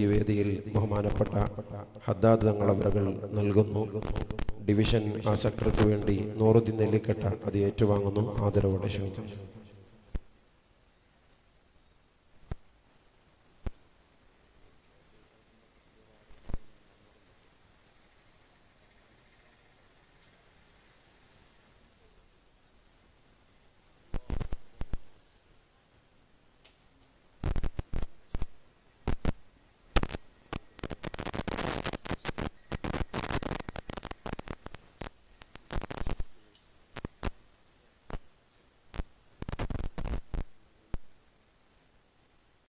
ഈ വേദിയിൽ ബഹുമാനപ്പെട്ട ഹദ്ദാദ് തങ്ങൾ അവറുകൾ നൽകുന്നു. ഡിവിഷൻ ആ സെക്രട്ടറിക്ക് വേണ്ടി നൂറുദ്ദീൻ നെല്ലിക്കട്ട അത് ഏറ്റുവാങ്ങുന്നു. ആദരവോടെ ക്ഷണിക്കുന്നു.